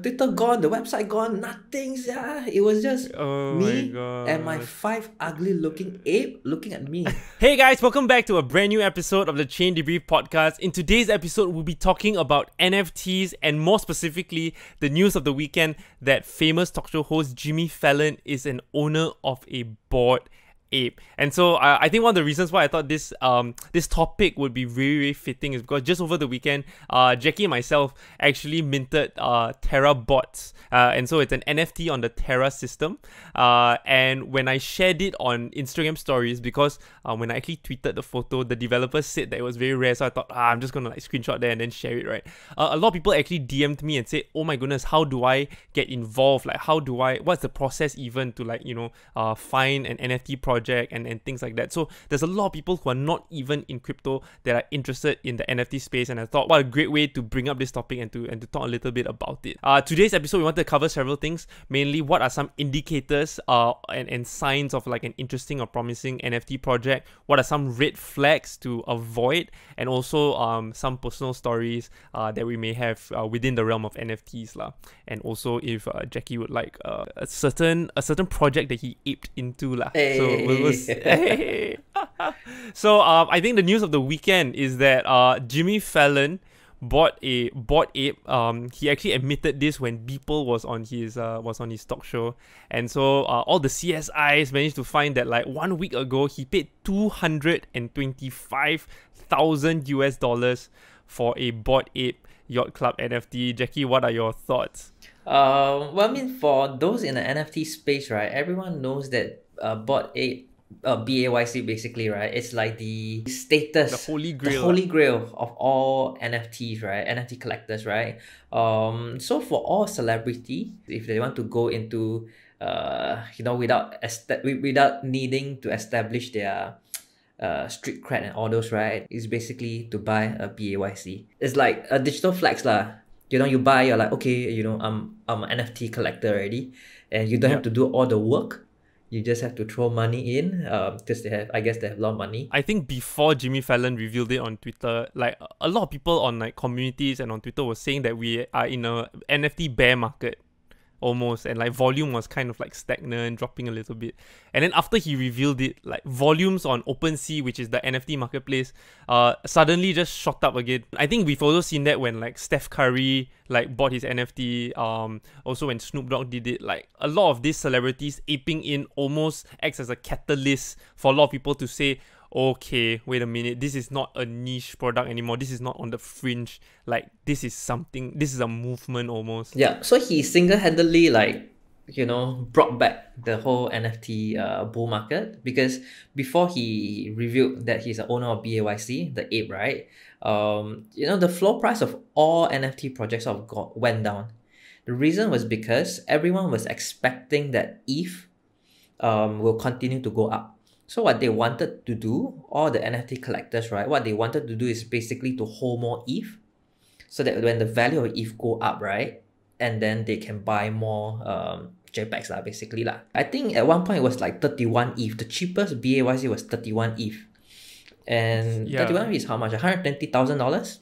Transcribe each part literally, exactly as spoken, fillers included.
Twitter gone, the website gone, nothing. Yeah. It was just oh me my and my five ugly looking ape looking at me. Hey guys, welcome back to a brand new episode of the Chain Debrief Podcast. In today's episode, we'll be talking about N F Ts and more specifically, the news of the weekend that famous talk show host Jimmy Fallon is an owner of a Bored Ape. And so uh, I think one of the reasons why I thought this um this topic would be very, very fitting is because just over the weekend, uh, Jackie and myself actually minted uh, Terra bots. Uh, and so it's an N F T on the Terra system. Uh, and when I shared it on Instagram stories, because uh, when I actually tweeted the photo, the developers said that it was very rare. So I thought, ah, I'm just going to like screenshot there and then share it, right? Uh, a lot of people actually D M'd me and said, oh my goodness, how do I get involved? Like, how do I, what's the process even to like, you know, uh, find an N F T project? And, and things like that. So there's a lot of people who are not even in crypto that are interested in the N F T space, and I thought what a great way to bring up this topic and to and to talk a little bit about it. Uh, today's episode, we want to cover several things, mainly what are some indicators uh, and, and signs of like an interesting or promising N F T project, what are some red flags to avoid, and also um, some personal stories uh, that we may have uh, within the realm of N F Ts lah. And also if uh, Jackie would like uh, a certain a certain project that he aped into lah. Hey. So, so um, I think the news of the weekend is that uh, Jimmy Fallon bought a bought ape. Um, he actually admitted this when Beeple was on his uh, was on his talk show, and so uh, all the C S Is managed to find that like one week ago he paid two hundred and twenty five thousand U S dollars for a Bored Ape Yacht Club N F T. Jackie, what are your thoughts? Uh, well, I mean, for those in the N F T space, right? Everyone knows that. Uh, Bored Ape, uh, B A Y C basically, right? It's like the status, the holy grail, the holy grail of all N F Ts, right? N F T collectors, right? Um, so for all celebrity, if they want to go into, uh, you know, without without needing to establish their uh street cred and all those, right? It's basically to buy a B A Y C. It's like a digital flex, lah. You know, you buy, you're like, okay, you know, I'm I'm an N F T collector already, and you don't yeah. have to do all the work. You just have to throw money in because um, they have, I guess they have a lot of money. I think before Jimmy Fallon revealed it on Twitter, like a lot of people on like communities and on Twitter were saying that we are in a N F T bear market almost, and like volume was kind of like stagnant, dropping a little bit. And then after he revealed it, like volumes on OpenSea, which is the N F T marketplace, uh, suddenly just shot up again. I think we've also seen that when like Steph Curry like bought his N F T, um, also when Snoop Dogg did it, like a lot of these celebrities aping in almost acts as a catalyst for a lot of people to say, okay, wait a minute, this is not a niche product anymore. This is not on the fringe. Like, this is something, this is a movement almost. Yeah, so he single-handedly, like, you know, brought back the whole N F T uh, bull market, because before he revealed that he's the owner of B A Y C, the ape, right? Um, you know, the floor price of all N F T projects sort of got, went down. The reason was because everyone was expecting that E T H um, will continue to go up. So what they wanted to do, all the N F T collectors, right? What they wanted to do is basically to hold more E T H, so that when the value of E T H go up, right, and then they can buy more um, JPEGs lah, basically lah. I think at one point it was like thirty-one E T H. The cheapest B A Y C was thirty-one E T H, and yeah. thirty-one is how much? One hundred twenty thousand dollars.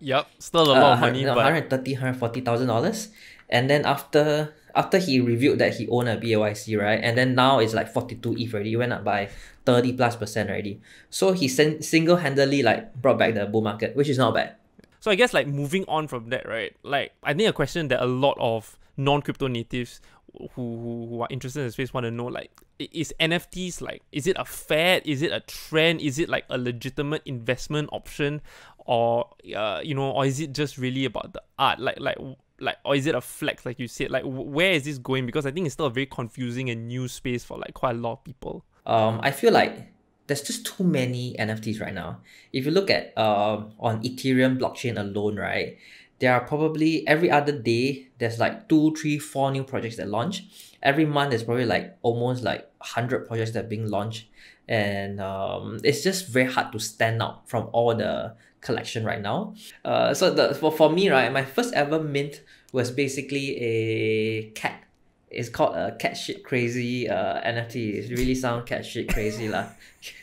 Yep, still a lot uh, of money. No, but... One hundred thirty, one hundred forty thousand dollars, and then after. After he revealed that he owned a B A Y C, right? And then now it's like forty-two E T H already. It went up by thirty plus percent already. So he single-handedly like brought back the bull market, which is not bad. So I guess like moving on from that, right? Like I think a question that a lot of non-crypto natives who, who, who are interested in the space want to know, like, is N F Ts like, is it a fad? Is it a trend? Is it like a legitimate investment option? Or, uh, you know, or is it just really about the art? Like, like, Like, or is it a flex, like you said? Like, where is this going? Because I think it's still a very confusing and new space for like quite a lot of people. Um, I feel like there's just too many N F Ts right now. If you look at um on Ethereum blockchain alone, right, there are probably every other day there's like two, three, four new projects that launch. Every month there's probably like almost like one hundred projects that are being launched, and um, it's just very hard to stand out from all the collection right now. Uh, so the for, for me, right, my first ever mint was basically a cat. It's called a cat shit crazy uh, N F T. It's really sound cat shit crazy lah.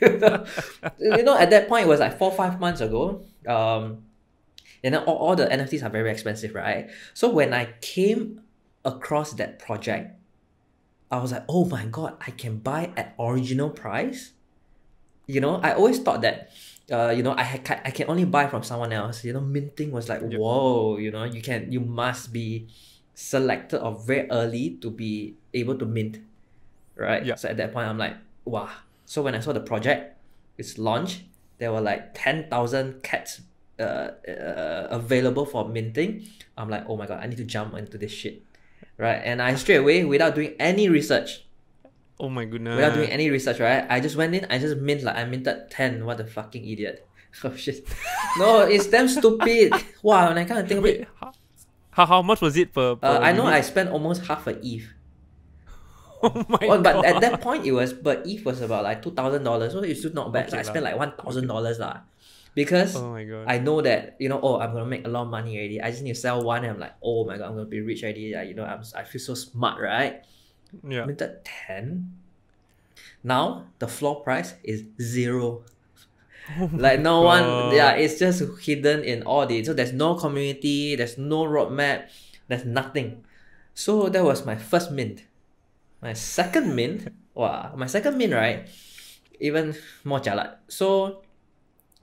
You know, at that point it was like four, five months ago. Um, And then all, all the N F Ts are very expensive, right? So when I came across that project, I was like, oh my God, I can buy at original price. You know, I always thought that, uh, you know, I had, I can only buy from someone else. You know, minting was like, yep. whoa, you know, you can, you must be selected or very early to be able to mint, right? Yep. So at that point, I'm like, wow. So when I saw the project, it's launched, there were like ten thousand cats uh, uh, available for minting. I'm like, oh my God, I need to jump into this shit, right? And I straight away, without doing any research, oh my goodness. Without doing any research, right? I just went in, I just minted, like I minted ten. What a fucking idiot. Oh shit. No, it's damn stupid. Wow, and I can't think Wait, of it. How, how much was it per, per uh, I know minute? I spent almost half a E T H. Oh my oh, God. But at that point, it was, but E T H was about like two thousand dollars. So it's still not bad. Okay, like, I spent like one thousand dollars lah. Because oh my God. I know that, you know, oh, I'm going to make a lot of money already. I just need to sell one and I'm like, oh my God, I'm going to be rich already. Like, you know, I'm, I feel so smart, right? Yeah. Minted ten. Now the floor price is zero. Oh like no God. one, yeah, it's just hidden in all the, so there's no community, there's no roadmap, there's nothing. So that was my first mint. My second mint, wow, my second mint, right? Even more jalat. So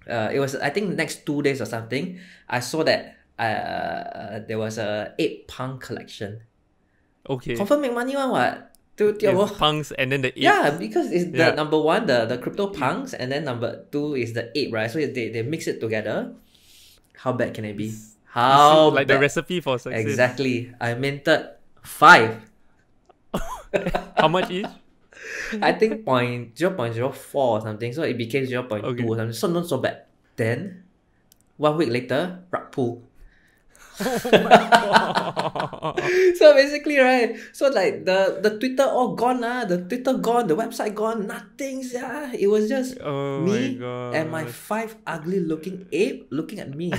uh, it was, I think next two days or something, I saw that uh, there was a ape punk collection. Okay. Confirm make money one what? To, to, oh. Punks and then the ape. Yeah, because it's the yeah. number one, the, the crypto punks, and then number two is the ape, right? So they, they mix it together. How bad can it be? How like bad? The recipe for success. Exactly. I minted five. How much each? I think point, zero point zero four or something. So it became zero point two okay. or something. So not so bad. Then, one week later, rug pull. Oh my God. So basically, right? So like the the Twitter all gone, ah, the Twitter gone, the website gone, nothing. Yeah, it was just oh me my and my five ugly-looking ape looking at me.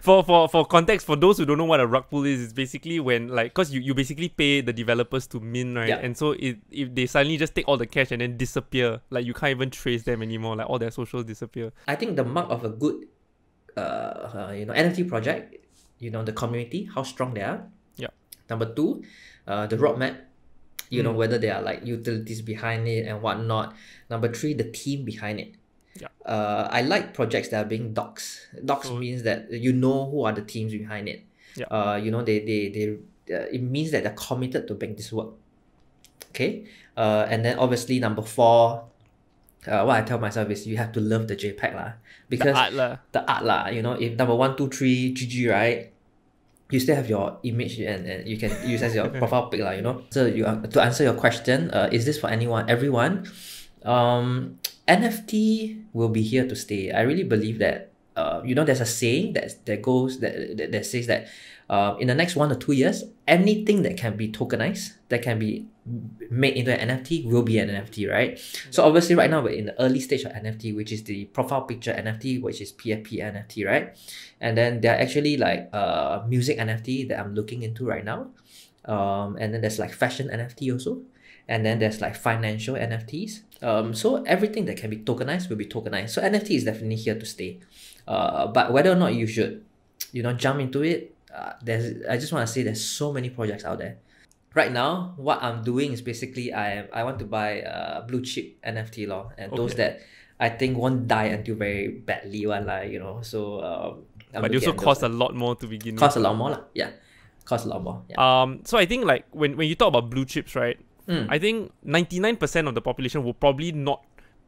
for for for context, for those who don't know what a rug pull is, it's basically when like, cause you, you basically pay the developers to mint, right? Yeah. And so if if they suddenly just take all the cash and then disappear, like you can't even trace them anymore. Like all their socials disappear. I think the mark of a good Uh, uh, you know, N F T project, you know, the community, how strong they are. Yeah. Number two, uh, the roadmap, you mm. know, whether there are like utilities behind it and whatnot. Number three, the team behind it. Yeah. Uh, I like projects that are being docs. Docs oh. means that you know who are the teams behind it. Yeah. Uh, you know, they they they uh, it means that they're committed to make this work. Okay. Uh, and then obviously number four. Uh, what I tell myself is you have to love the JPEG lah, because the art lah, the art lah. You know, if number one, two, three, G G, right? You still have your image and, and you can use as your profile pic lah. You know, so you are, to answer your question, uh, is this for anyone, everyone? Um, N F T will be here to stay. I really believe that. Uh, you know, there's a saying that that goes that that, that says that, uh, in the next one or two years, anything that can be tokenized, that can be made into an N F T will be an N F T, right? Mm-hmm. So obviously right now we're in the early stage of N F T, which is the profile picture N F T, which is P F P N F T, right? And then there are actually like uh music N F T that I'm looking into right now. Um, and then there's like fashion N F T also. And then there's like financial N F Ts. Um, so everything that can be tokenized will be tokenized. So N F T is definitely here to stay. Uh, but whether or not you should, you know, jump into it, uh, there's, I just want to say there's so many projects out there. Right now, what I'm doing is basically I I want to buy uh, blue chip N F T law and okay. those that I think won't die until very badly one like, you know. So um, I'm but they also cost a lot more to begin with. Cost a lot more lah, yeah. Cost a lot more. Yeah. Um, so I think like when when you talk about blue chips, right? Mm. I think ninety-nine percent of the population will probably not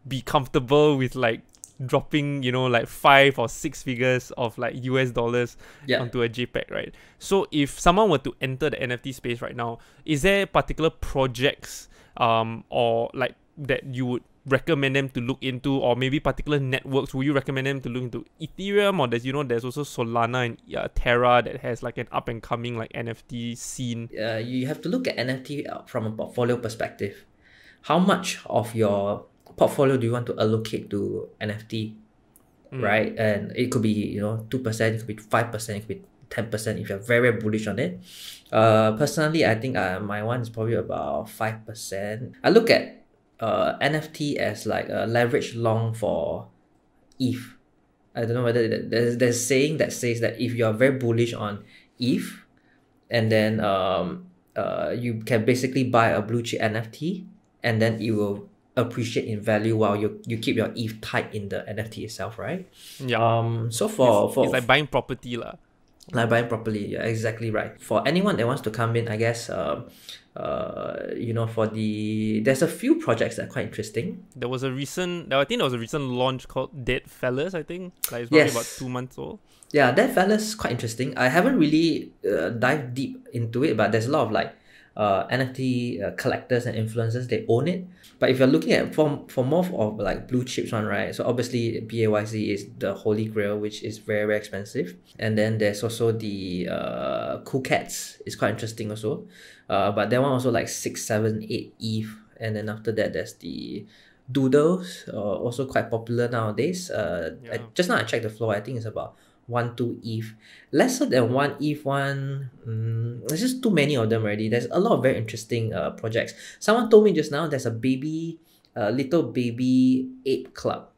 be comfortable with like dropping, you know, like five or six figures of like U S dollars yeah. onto a JPEG, right? So if someone were to enter the N F T space right now, is there particular projects um or like that you would recommend them to look into, or maybe particular networks? Would you recommend them to look into Ethereum, or there's, you know, there's also Solana and uh, Terra that has like an up and coming like N F T scene? Uh, you have to look at N F T from a portfolio perspective. How much of your portfolio do you want to allocate to N F T, mm. right? And it could be, you know, two percent, it could be five percent, it could be ten percent if you're very, very bullish on it. Uh, personally, I think uh, my one is probably about five percent. I look at uh, N F T as like a leverage long for E T H. I don't know whether that, there's there's saying that says that if you are very bullish on E T H, and then um uh you can basically buy a blue chip N F T, and then it will appreciate in value while you you keep your E T H tied in the N F T itself, right? Yeah. Um. So for it's, for it's like buying property lah. Like buying properly, yeah, exactly right. For anyone that wants to come in, I guess, um, uh, you know, for the there's a few projects that are quite interesting. There was a recent, I think there was a recent launch called Deadfellas. I think like it's probably yes. about two months old. Yeah, Deadfellas quite interesting. I haven't really uh, dived deep into it, but there's a lot of like uh, N F T uh, collectors and influencers. They own it. But if you're looking at for for more of like blue chips one, right? So obviously B A Y C is the holy grail, which is very, very expensive. And then there's also the uh Cool Cats. It's quite interesting also. Uh, but that one also like six, seven, eight E T H. And then after that, there's the Doodles, uh, also quite popular nowadays. Uh, yeah. I, just now I checked the floor. I think it's about one, two E T H. Lesser than one E T H one. Um, there's just too many of them already. There's a lot of very interesting uh, projects. Someone told me just now there's a baby, uh, Little Baby Ape Club.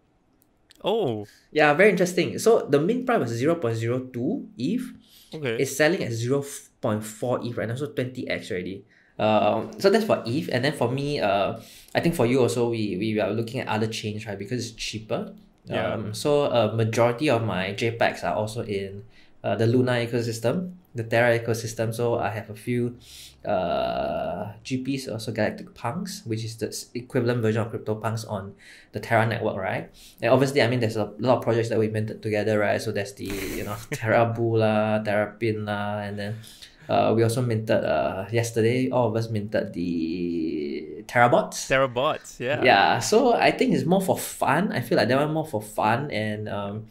Oh. Yeah, very interesting. So the mint price was zero point zero two E T H. Okay. It's selling at zero point four E T H right now, so twenty X already. Um, so that's for E T H. And then for me, uh, I think for you also, we, we are looking at other chains, right? Because it's cheaper. Yeah. Um, so a uh, majority of my JPEGs are also in uh, the Luna ecosystem, the Terra ecosystem. So I have a few uh, G Ps, also Galactic Punks, which is the equivalent version of CryptoPunks on the Terra network, right? And obviously, I mean, there's a lot of projects that we minted together, right? So there's the, you know, Terra Bula, Terra Pinna, and then uh, we also minted, uh, yesterday, all of us minted the Terabots. Terabots, yeah. Yeah, so I think it's more for fun. I feel like that one more for fun and um,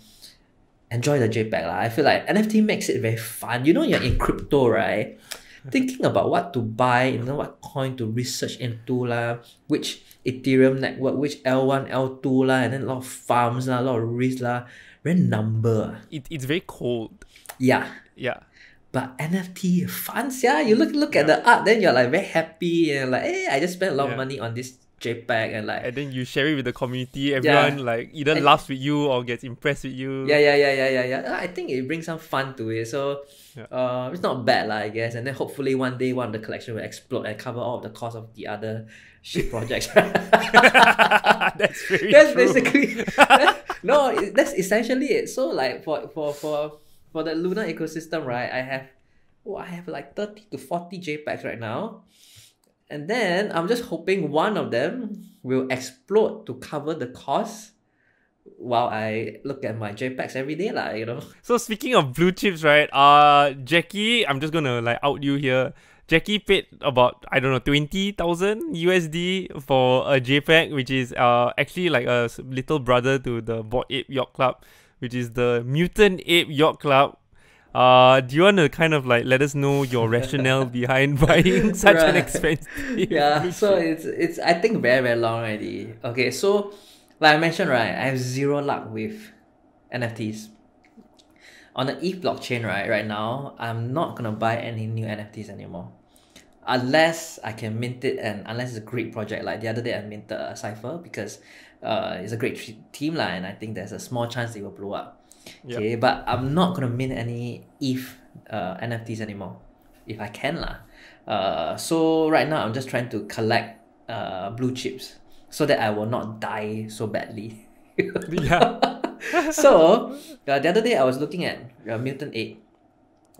enjoy the JPEG. La. I feel like N F T makes it very fun. You know, you're in crypto, right? Thinking about what to buy, you know, what coin to research into, la, which Ethereum network, which L one, L two, la, and then a lot of farms, la, a lot of risks, la, very number. It, it's very cold. Yeah. Yeah. But N F T funds, yeah. You look look yeah. at the art, then you're like very happy and like, hey, I just spent a lot yeah. of money on this JPEG and like. And then you share it with the community. Everyone yeah. like either and, laughs with you or gets impressed with you. Yeah, yeah, yeah, yeah, yeah, yeah. I think it brings some fun to it. So, yeah. uh, it's not bad, like, I guess. And then hopefully one day one of the collection will explode and cover all of the cost of the other shit projects. That's very That's true. basically that's, no. That's essentially it. So like for for for. For the Luna ecosystem, right, I have oh, I have like thirty to forty JPEGs right now. And then I'm just hoping one of them will explode to cover the cost while I look at my JPEGs every day, lah, you know. So speaking of blue chips, right, uh, Jackie, I'm just going to like out you here. Jackie paid about, I don't know, twenty thousand U S D for a JPEG, which is uh actually like a little brother to the Bored Ape Yacht Club, which is the Mutant Ape Yacht Club. Uh, do you want to kind of like let us know your rationale behind buying such right. an expensive? Yeah, so it's it's I think very very long already. Okay, so like I mentioned, right, I have zero luck with N F Ts. On the E T H blockchain, right, right now, I'm not gonna buy any new N F Ts anymore, unless I can mint it and unless it's a great project. Like the other day, I minted a Cipher because. Uh, it's a great team line. I think there's a small chance it will blow up. Yep. Okay, but I'm not gonna mint any E T H uh, N F Ts anymore, if I can lah. Uh, so right now I'm just trying to collect uh blue chips so that I will not die so badly. yeah. so uh, the other day I was looking at uh, Mutant Ape.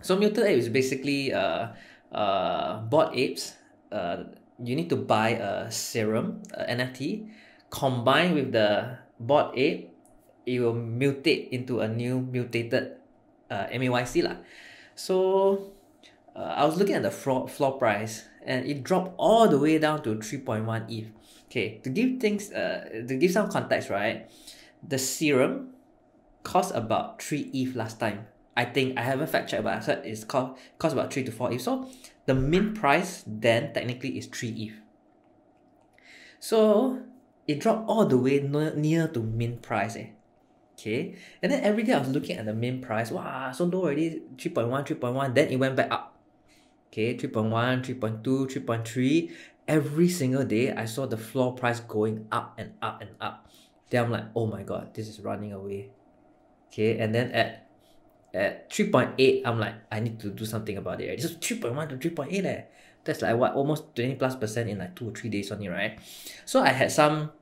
So Mutant Ape is basically uh uh bought apes. Uh, you need to buy a serum uh, N F T. Combined with the Bored Ape, it will mutate into a new mutated uh, M A Y C lah. So uh, I was looking at the floor, floor price and it dropped all the way down to three point one E T H. Okay, to give things, uh, to give some context, right? The serum cost about three E T H last time. I think, I haven't fact checked, but I said it's cost, cost about three to four E T H. So the mint price then technically is three E T H. So it dropped all the way near to mint price. Eh? Okay. And then every day I was looking at the mint price. Wow, so low already. three point one, three point one. Then it went back up. Okay. three point one, three point two, three point three. Every single day I saw the floor price going up and up and up. Then I'm like, oh my God, this is running away. Okay, and then at at three point eight, I'm like, I need to do something about it. It's just three point one to three point eight. Eh. That's like what, almost twenty plus percent in like two or three days only, right? So I had some,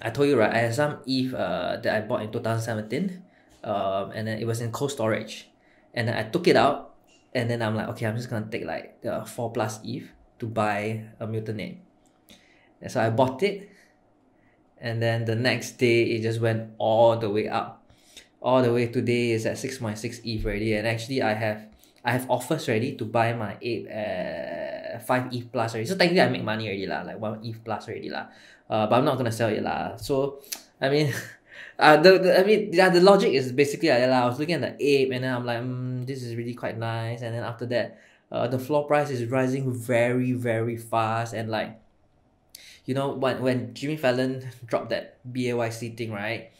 I told you, right, I had some E T H uh, that I bought in two thousand seventeen. Um, and then it was in cold storage. And then I took it out. And then I'm like, okay, I'm just going to take like uh, four plus E T H to buy a Mutant Ape. And so I bought it. And then the next day, it just went all the way up. All the way today is at six point six E T H already, and actually I have I have offers ready to buy my ape at five E T H plus already. So technically I make money already lah, like one E T H plus already lah. Uh, but I'm not gonna sell it lah. So I mean, uh, the, the I mean yeah, the logic is basically like that lah. I was looking at the ape and then I'm like, mm, this is really quite nice. And then after that, uh, the floor price is rising very very fast, and like, you know, when when Jimmy Fallon dropped that B A Y C thing, right?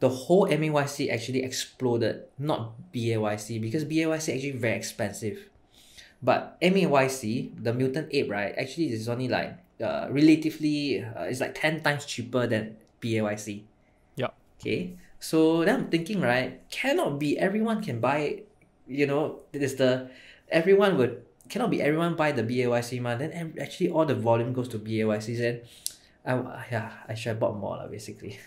The whole M A Y C actually exploded, not B A Y C, because B A Y C actually very expensive. But M A Y C, the Mutant Ape, right, actually is only like uh, relatively, uh, it's like ten times cheaper than B A Y C. Yeah. Okay. So then I'm thinking, right, cannot be everyone can buy it. You know, there's the, everyone would, cannot be everyone buy the B A Y C, man. Then actually all the volume goes to B A Y Cs. And I, yeah, I should have bought more, basically.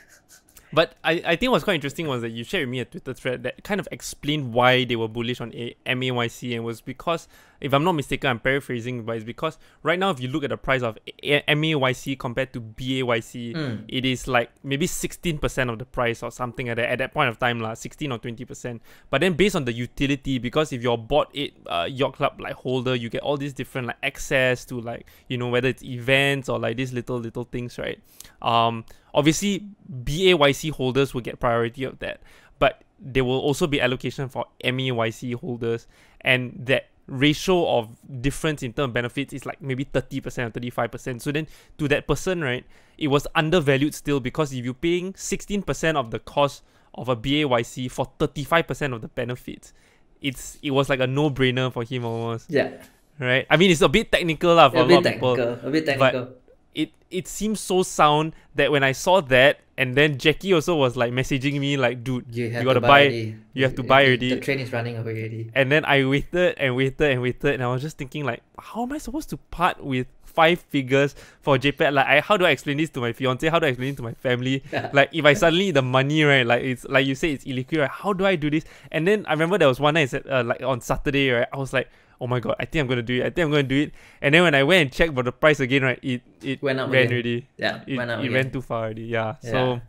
But I, I think what's quite interesting was that you shared with me a Twitter thread that kind of explained why they were bullish on M A Y C, and was because, if I'm not mistaken, I'm paraphrasing, but it's because right now if you look at the price of M A Y C compared to B A Y C, mm. it is like maybe sixteen percent of the price or something at that, at that point of time, lah, sixteen or twenty percent. But then based on the utility, because if you're Bored Ape uh, Yacht Club like holder, you get all these different like access to like, you know, whether it's events or like these little little things, right? Um, obviously, B A Y C holders will get priority of that, but there will also be allocation for M A Y C holders, and that ratio of difference in terms of benefits is like maybe thirty percent or thirty-five percent. So then to that person, right, it was undervalued still, because if you're paying sixteen percent of the cost of a B A Y C for thirty-five percent of the benefits, it's it was like a no-brainer for him almost. Yeah. Right? I mean, it's a bit technical lah for yeah, a, a lot of people. A bit technical. But It it seems so sound that when I saw that, and then Jackie also was like messaging me like, dude, you, you gotta buy, buy you have to buy already. The train is running away already. And then I waited and waited and waited, and I was just thinking like, how am I supposed to part with five figures for JPEG? Like, I, how do I explain this to my fiance? How do I explain it to my family? Like, if I suddenly need the money, right? Like it's like you say, it's illiquid, right? How do I do this? And then I remember there was one night uh, like on Saturday, right? I was like, oh my god, I think I'm gonna do it. I think I'm gonna do it. And then when I went and checked for the price again, right, it it went up ran again. already. Yeah, it, went up it again. Ran too far already. Yeah. yeah. So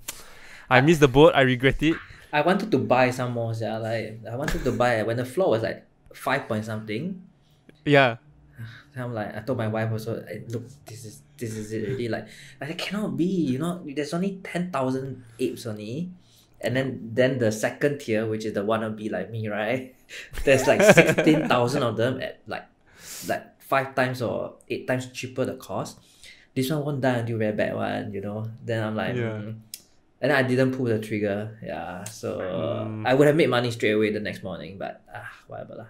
I missed the boat. I regret it. I wanted to buy some more. Yeah, like I wanted to buy when the floor was like five point something. Yeah. I'm like, I told my wife also, look, this is this is it already. Like, like it cannot be. You know, there's only ten thousand apes only. And then, then the second tier, which is the wannabe like me, right? There's like sixteen thousand of them at like, like five times or eight times cheaper the cost. This one won't die until very bad one, you know. Then I'm like, yeah. mm. and then I didn't pull the trigger. Yeah, so mm. I would have made money straight away the next morning, but ah, whatever lah.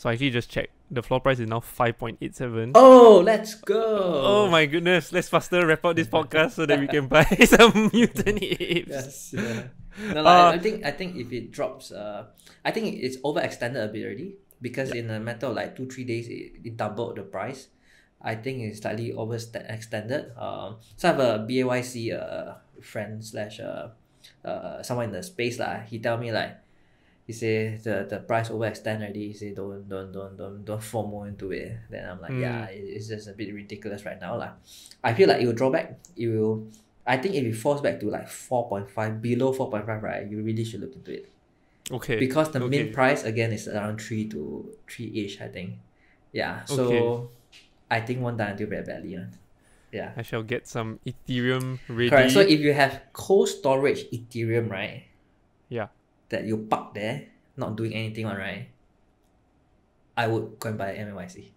So I actually just checked. The floor price is now five point eight seven. Oh, let's go. Oh my goodness. Let's faster wrap up this podcast so that we can buy some Mutant Apes. Yes, yeah. No, like, uh, I think I think if it drops, uh, I think it's overextended a bit already, because yeah. in a matter of like two, three days, it, it doubled the price. I think it's slightly overextended. Um, so I have a B A Y C uh, friend slash uh, uh, someone in the space. Like, he tell me like, he said the, the price overextend already. He said don't don't don't don't don't FOMO into it. Then I'm like, mm. yeah, it, it's just a bit ridiculous right now. Like, I feel like it will draw back. It will I think if it falls back to like four point five, below four point five, right, you really should look into it. Okay. Because the okay. min price again is around three to three ish, I think. Yeah. So okay. I think one day until very badly. Huh? Yeah. I shall get some Ethereum ready. Correct. So if you have cold storage Ethereum, right? Yeah. That you park there, not doing anything on, right? I would go and buy M A Y C.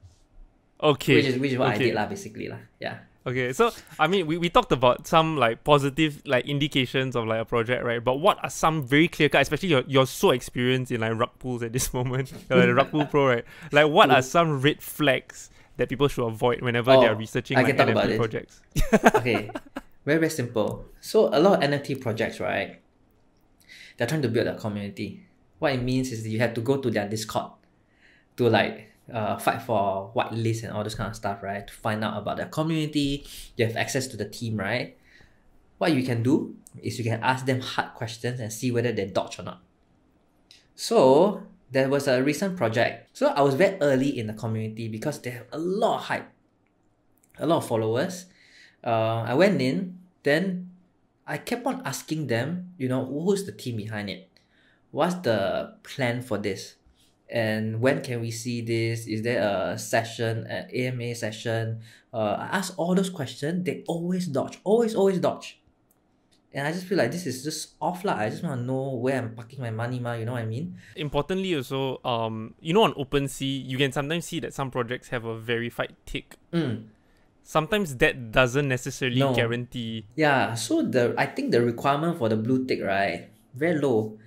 Okay. Which is which is what okay. I did lah, basically lah. Yeah. Okay, so I mean, we, we talked about some like positive like indications of like a project, right? But what are some very clear cut, especially you're you're so experienced in like rug pools at this moment, like the rug pool pro, right? Like, what are some red flags that people should avoid whenever oh, they are researching like N F T projects? Okay, very very simple. So a lot of N F T projects, right? they're trying to build a community. What it means is that you have to go to their Discord to like uh, fight for whitelist and all this kind of stuff, right? To find out about their community. You have access to the team, right? What you can do is you can ask them hard questions and see whether they dodge or not. So there was a recent project. So I was very early in the community because they have a lot of hype, a lot of followers. Uh, I went in, then I kept on asking them, you know, who's the team behind it? What's the plan for this? And when can we see this? Is there a session, an A M A session? Uh, I asked all those questions. They always dodge, always, always dodge. And I just feel like this is just off lah. I just want to know where I'm parking my money, ma. You know what I mean? Importantly also, um, you know on OpenSea, you can sometimes see that some projects have a verified tick. Mm. Sometimes that doesn't necessarily no. guarantee. Yeah, so the I think the requirement for the blue tick, right, very low.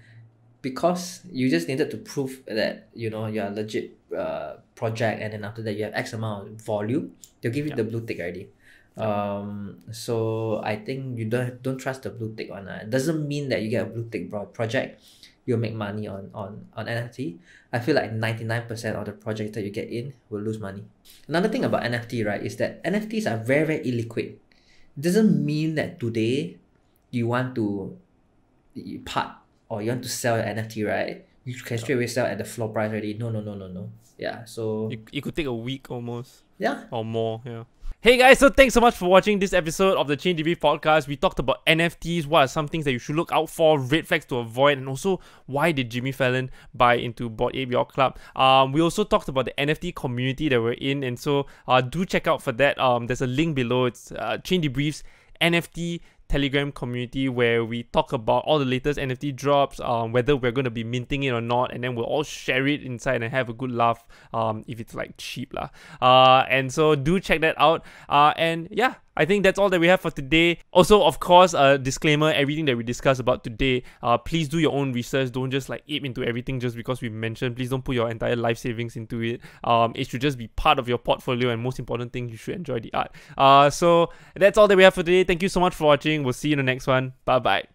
Because you just needed to prove that, you know, you're a legit uh, project, and then after that you have X amount of volume, they'll give you yeah. the blue tick already. Um, so I think you don't don't trust the blue tick one. It doesn't mean that you get a blue tick project, you'll make money on on on N F T. I feel like ninety nine percent of the projects that you get in will lose money. Another thing about N F T, right, is that N F Ts are very very illiquid. It doesn't mean that today you want to part or you want to sell your N F T, right? You can straight away sell at the floor price already. No no no no no. Yeah. So it it could take a week almost. Yeah. Or more. Yeah. Hey guys, so thanks so much for watching this episode of the Chain Debrief Podcast. We talked about N F Ts, what are some things that you should look out for, red flags to avoid, and also why did Jimmy Fallon buy into Bored Ape Yacht Club. Um, we also talked about the N F T community that we're in, and so uh, do check out for that. Um, there's a link below. It's uh, Chain Debrief's N F T Telegram community where we talk about all the latest N F T drops, um, whether we're going to be minting it or not, and then we'll all share it inside and have a good laugh um, if it's like cheap lah. Uh, and so do check that out. Uh, and yeah, I think that's all that we have for today. Also, of course, a uh, disclaimer, everything that we discussed about today, uh, please do your own research. Don't just like ape into everything just because we mentioned. Please don't put your entire life savings into it. Um, it should just be part of your portfolio, and most important thing, you should enjoy the art. Uh, so that's all that we have for today. Thank you so much for watching. We'll see you in the next one. Bye-bye.